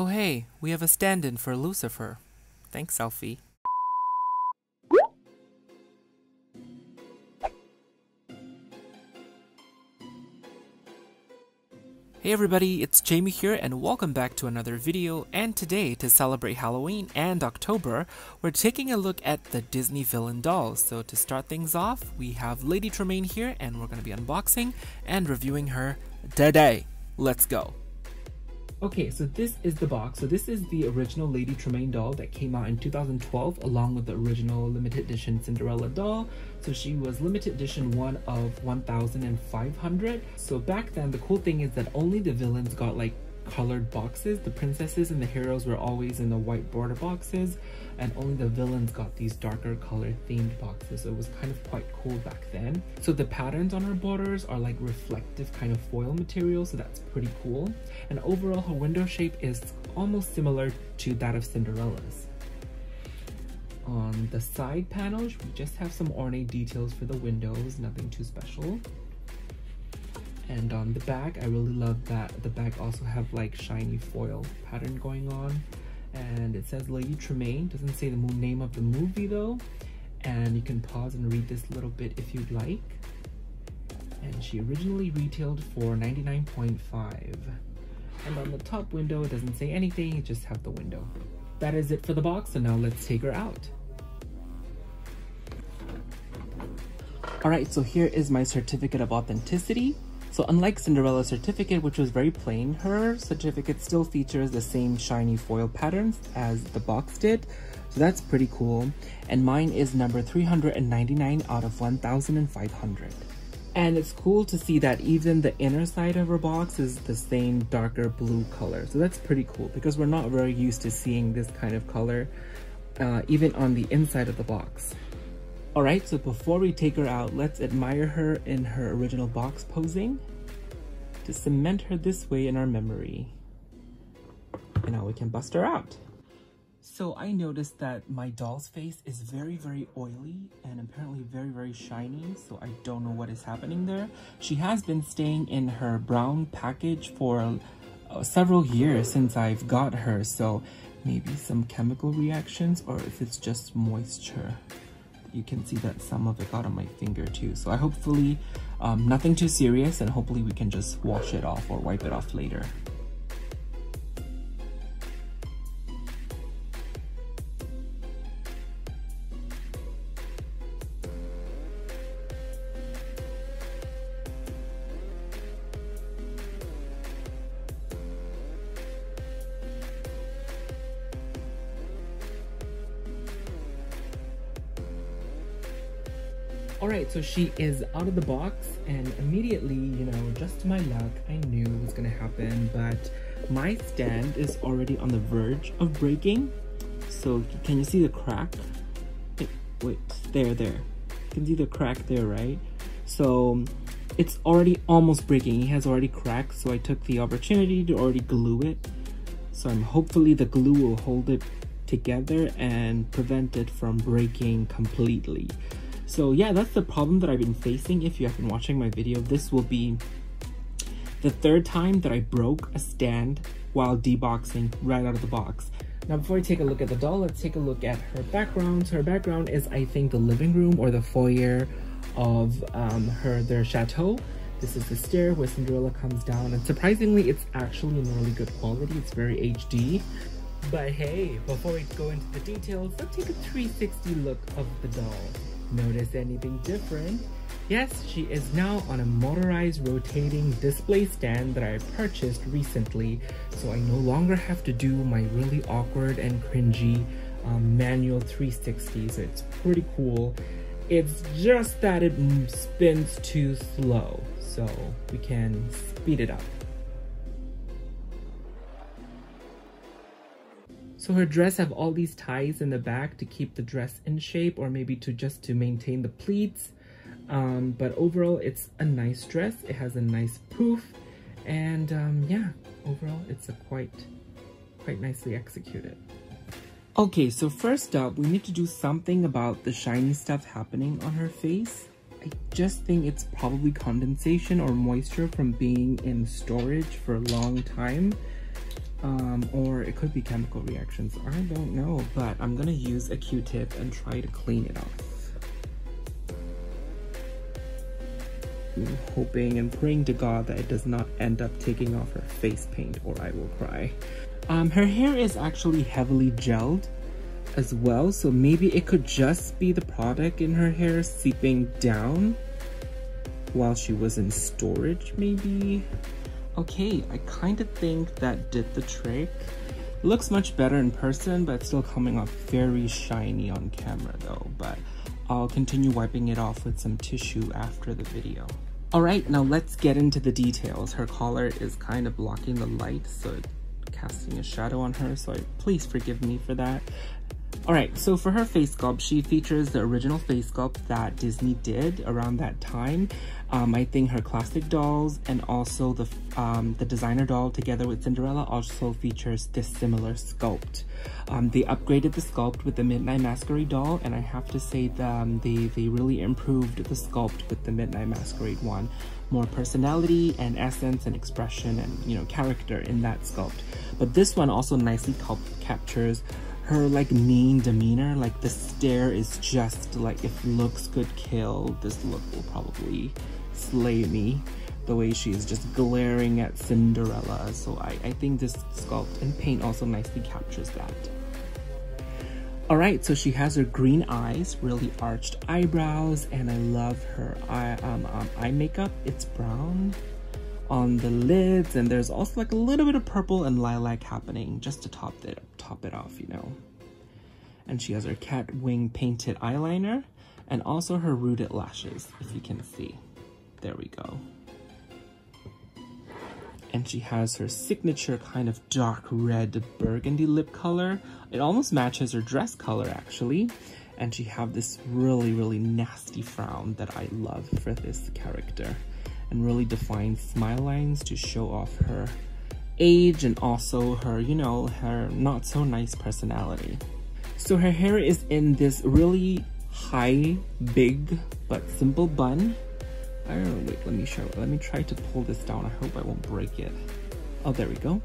Oh hey, we have a stand-in for Lucifer. Thanks, Elfie. Hey everybody, it's Chaymie here and welcome back to another video, and today, to celebrate Halloween and October, we're taking a look at the Disney Villain Dolls. So to start things off, we have Lady Tremaine here and we're going to be unboxing and reviewing her today. Let's go! Okay, so this is the box. So this is the original Lady Tremaine doll that came out in 2012 along with the original limited edition Cinderella doll. So she was limited edition one of 1,500. So back then, the cool thing is that only the villains got like colored boxes. The princesses and the heroes were always in the white border boxes, and only the villains got these darker color themed boxes. So it was kind of quite cool back then. So the patterns on her borders are like reflective kind of foil material, so that's pretty cool. And overall, her window shape is almost similar to that of Cinderella's. On the side panels, we just have some ornate details for the windows, nothing too special. And on the back, I really love that the back also have like shiny foil pattern going on. And it says Lady Tremaine, doesn't say the name of the movie though. And you can pause and read this little bit if you'd like. And she originally retailed for $99.50. And on the top window, it doesn't say anything, you just have the window. That is it for the box, so now let's take her out. Alright, so here is my certificate of authenticity. So unlike Cinderella's certificate, which was very plain, her certificate still features the same shiny foil patterns as the box did. So that's pretty cool. And mine is number 399 out of 1,500. And it's cool to see that even the inner side of her box is the same darker blue color. So that's pretty cool because we're not very used to seeing this kind of color even on the inside of the box. Alright, so before we take her out, let's admire her in her original box posing to cement her this way in our memory. And now we can bust her out. So I noticed that my doll's face is very, very oily and apparently very, very shiny, so I don't know what is happening there. She has been staying in her brown package for several years since I've got her, so maybe some chemical reactions or if it's just moisture. You can see that some of it got on my finger too. So I hopefully nothing too serious, and hopefully we can just wash it off or wipe it off later. Alright, so she is out of the box, and immediately, you know, just to my luck, I knew it was gonna happen, but my stand is already on the verge of breaking. So can you see the crack? Wait, there. You can see the crack there, right? So it's already almost breaking. It has already cracked, so I took the opportunity to already glue it. So I'm hopefully the glue will hold it together and prevent it from breaking completely. So yeah, that's the problem that I've been facing. If you have been watching my video, this will be the third time that I broke a stand while deboxing right out of the box. Now before we take a look at the doll, let's take a look at her background. So her background is, I think, the living room or the foyer of their chateau. This is the stair where Cinderella comes down, and surprisingly, it's actually in really good quality. It's very HD. But hey, before we go into the details, let's take a 360 look of the doll. Notice anything different? Yes, she is now on a motorized rotating display stand that I purchased recently, so I no longer have to do my really awkward and cringy manual 360s. So it's pretty cool. It's just that it spins too slow, so we can speed it up. So her dress have all these ties in the back to keep the dress in shape, or maybe just to maintain the pleats. But overall, it's a nice dress. It has a nice poof, and yeah, overall, it's a quite nicely executed. Okay, so first up, we need to do something about the shiny stuff happening on her face. I just think it's probably condensation or moisture from being in storage for a long time. or it could be chemical reactions. I don't know, but I'm gonna use a Q-tip and try to clean it off. I'm hoping and praying to God that it does not end up taking off her face paint or I will cry. Her hair is actually heavily gelled as well, so maybe it could just be the product in her hair seeping down while she was in storage, maybe? Okay, I kind of think that did the trick. Looks much better in person, but it's still coming off very shiny on camera though, but I'll continue wiping it off with some tissue after the video. Alright, now let's get into the details. Her collar is kind of blocking the light, so it's casting a shadow on her, so please forgive me for that. Alright, so for her face sculpt, she features the original face sculpt that Disney did around that time. I think her classic dolls and also the designer doll together with Cinderella also features this similar sculpt. They upgraded the sculpt with the Midnight Masquerade doll, and I have to say that they really improved the sculpt with the Midnight Masquerade one. More personality and essence and expression and, you know, character in that sculpt. But this one also nicely captures her like mean demeanor. Like the stare is just like, if looks could kill, this look will probably slay me. The way she is just glaring at Cinderella. So I think this sculpt and paint also nicely captures that. Alright, so she has her green eyes, really arched eyebrows, and I love her eye makeup. It's brown on the lids, and there's also like a little bit of purple and lilac happening just to top it off, you know. And she has her cat wing painted eyeliner and also her rooted lashes, if you can see. There we go. And she has her signature kind of dark red burgundy lip color. It almost matches her dress color actually. And she have this really, really nasty frown that I love for this character. And really defined smile lines to show off her age and also her, you know, her not so nice personality. So her hair is in this really high, big, but simple bun. I don't know, wait, let me show, let me try to pull this down. I hope I won't break it. Oh, there we go.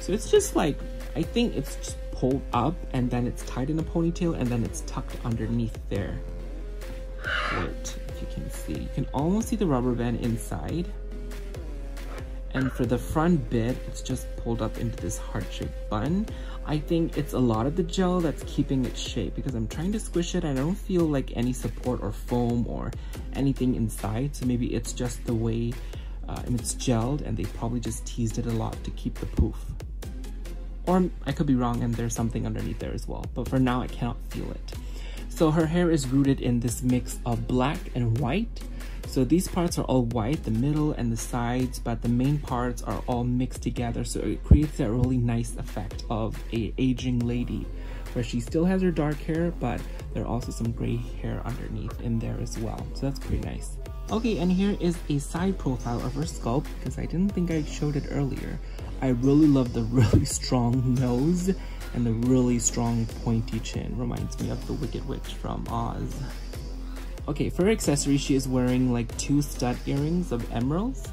So it's just like, I think it's just pulled up and then it's tied in a ponytail and then it's tucked underneath there. Wait, if you can see, you can almost see the rubber band inside. And for the front bit, it's just pulled up into this heart-shaped bun. I think it's a lot of the gel that's keeping its shape because I'm trying to squish it and I don't feel like any support or foam or anything inside. So maybe it's just the way and it's gelled and they probably just teased it a lot to keep the poof. Or I could be wrong and there's something underneath there as well. But for now, I cannot feel it. So her hair is rooted in this mix of black and white. So these parts are all white, the middle and the sides, but the main parts are all mixed together. So it creates that really nice effect of an aging lady where she still has her dark hair, but there are also some gray hair underneath in there as well. So that's pretty nice. Okay, and here is a side profile of her sculpt because I didn't think I showed it earlier. I really love the really strong nose and the really strong pointy chin. Reminds me of the Wicked Witch from Oz. Okay, for her accessory, she is wearing like two stud earrings of emeralds,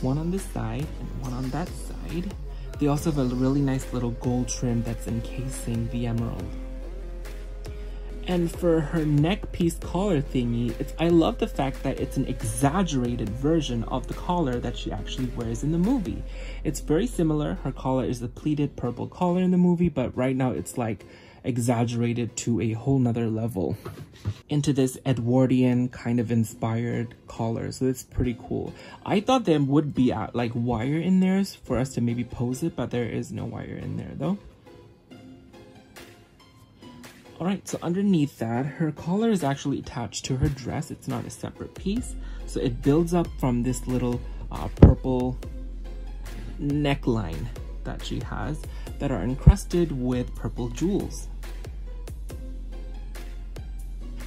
one on this side and one on that side. They also have a really nice little gold trim that's encasing the emerald. And for her neck piece collar thingy, I love the fact that it's an exaggerated version of the collar that she actually wears in the movie. It's very similar. Her collar is the pleated purple collar in the movie, but right now it's like exaggerated to a whole nother level into this Edwardian kind of inspired collar. So it's pretty cool. I thought there would be like wire in there for us to maybe pose it, but there is no wire in there though. Alright, so underneath that, her collar is actually attached to her dress. It's not a separate piece. So it builds up from this little purple neckline that she has that are encrusted with purple jewels.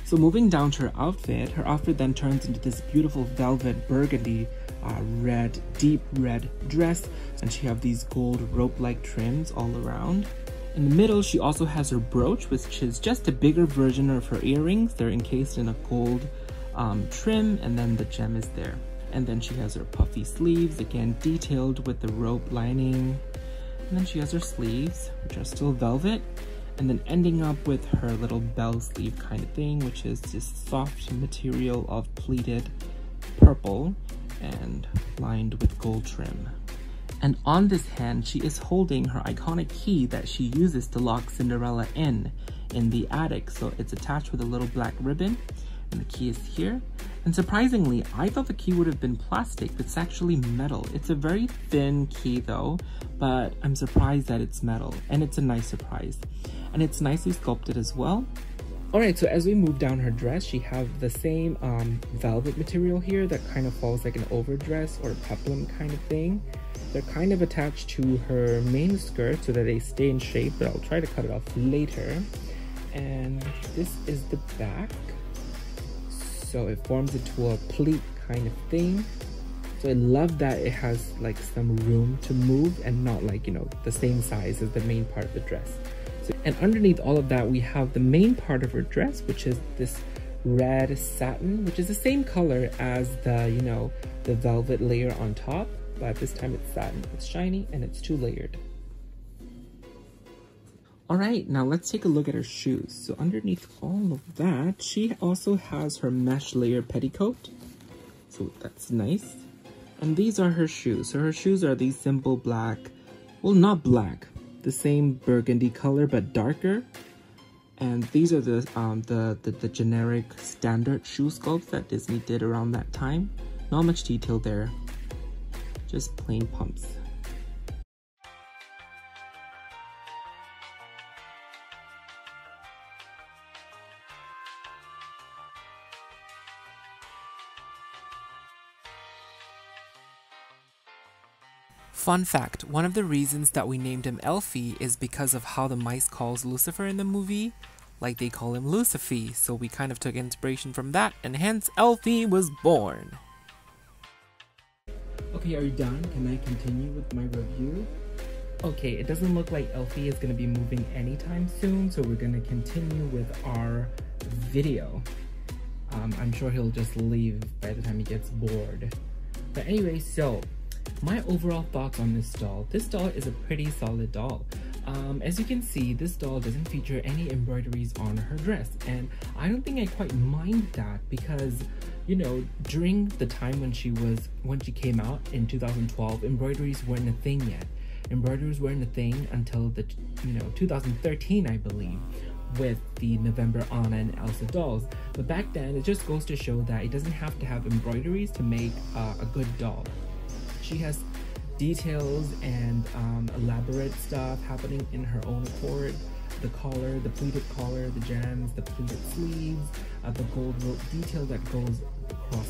So moving down to her outfit then turns into this beautiful velvet burgundy red, deep red dress, and she have these gold rope-like trims all around. In the middle, she also has her brooch, which is just a bigger version of her earrings. They're encased in a gold trim, and then the gem is there. And then she has her puffy sleeves, again detailed with the rope lining. And then she has her sleeves, which are still velvet, and then ending up with her little bell sleeve kind of thing, which is this soft material of pleated purple and lined with gold trim. And on this hand, she is holding her iconic key that she uses to lock Cinderella in the attic. So it's attached with a little black ribbon, and the key is here. And surprisingly, I thought the key would have been plastic, but it's actually metal. It's a very thin key though, but I'm surprised that it's metal, and it's a nice surprise. And it's nicely sculpted as well. Alright, so as we move down her dress, she has the same velvet material here that kind of falls like an overdress or a peplum kind of thing. They're kind of attached to her main skirt so that they stay in shape, but I'll try to cut it off later. And this is the back. So it forms into a pleat kind of thing. So I love that it has like some room to move and not like, you know, the same size as the main part of the dress. So, and underneath all of that, we have the main part of her dress, which is this red satin, which is the same color as the, you know, the velvet layer on top. But this time it's satin, it's shiny, and it's two layered. Alright, now let's take a look at her shoes. So underneath all of that, she also has her mesh layer petticoat. So that's nice. And these are her shoes. So her shoes are these simple black, well not black, the same burgundy color but darker. And these are the generic standard shoe sculpts that Disney did around that time. Not much detail there, just plain pumps. Fun fact, one of the reasons that we named him Elfie is because of how the mice calls Lucifer in the movie. Like they call him Lucify, so we kind of took inspiration from that, and hence Elfie was born. Okay, are you done? Can I continue with my review? Okay, it doesn't look like Elfie is going to be moving anytime soon, so we're going to continue with our video. I'm sure he'll just leave by the time he gets bored. But anyway, so my overall thoughts on this doll. This doll is a pretty solid doll. As you can see, this doll doesn't feature any embroideries on her dress, and I don't think I quite mind that because, you know, during the time when she came out in 2012, embroideries weren't a thing yet. Embroideries weren't a thing until the, you know, 2013, I believe, with the November Anna and Elsa dolls. But back then, it just goes to show that it doesn't have to have embroideries to make a good doll. She has details and elaborate stuff happening in her own accord. The collar, the pleated collar, the gems, the pleated sleeves, the gold rope detail that goes across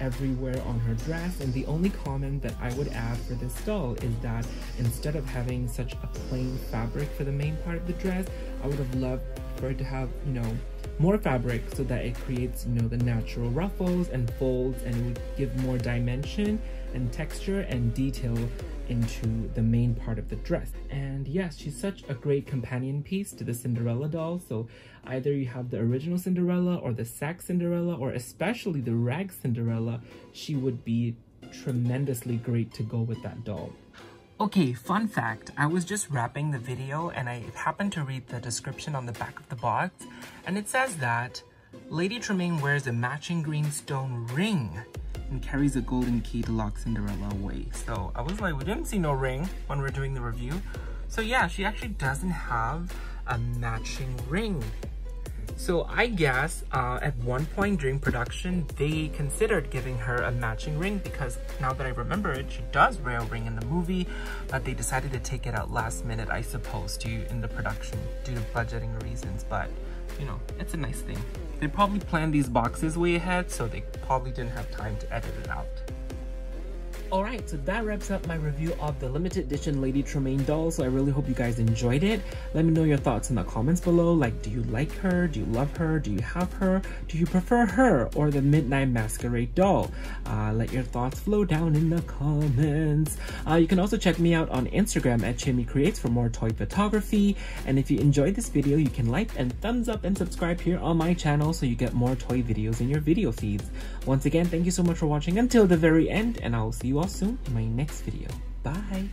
everywhere on her dress. And the only comment that I would add for this doll is that instead of having such a plain fabric for the main part of the dress, I would have loved for it to have, you know, more fabric so that it creates, you know, the natural ruffles and folds, and it would give more dimension and texture and detail into the main part of the dress. And yes, she's such a great companion piece to the Cinderella doll. So either you have the original Cinderella or the sack Cinderella, or especially the rag Cinderella, she would be tremendously great to go with that doll. Okay, fun fact, I was just wrapping the video and I happened to read the description on the back of the box, and it says that Lady Tremaine wears a matching green stone ring and carries a golden key to lock Cinderella away. So I was like, we didn't see no ring when we were doing the review. So yeah, she actually doesn't have a matching ring. So I guess at one point during production, they considered giving her a matching ring, because now that I remember it, she does wear a ring in the movie, but they decided to take it out last minute, I suppose, in the production due to budgeting reasons. But you know, it's a nice thing. They probably planned these boxes way ahead, so they probably didn't have time to edit it out. Alright, so that wraps up my review of the limited edition Lady Tremaine doll, so I really hope you guys enjoyed it. Let me know your thoughts in the comments below, like, do you like her? Do you love her? Do you have her? Do you prefer her or the Midnight Masquerade doll? Let your thoughts flow down in the comments. You can also check me out on Instagram at Chaymie Creates for more toy photography. And if you enjoyed this video, you can like and thumbs up and subscribe here on my channel so you get more toy videos in your video feeds. Once again, thank you so much for watching until the very end, and I'll see you all soon in my next video. Bye!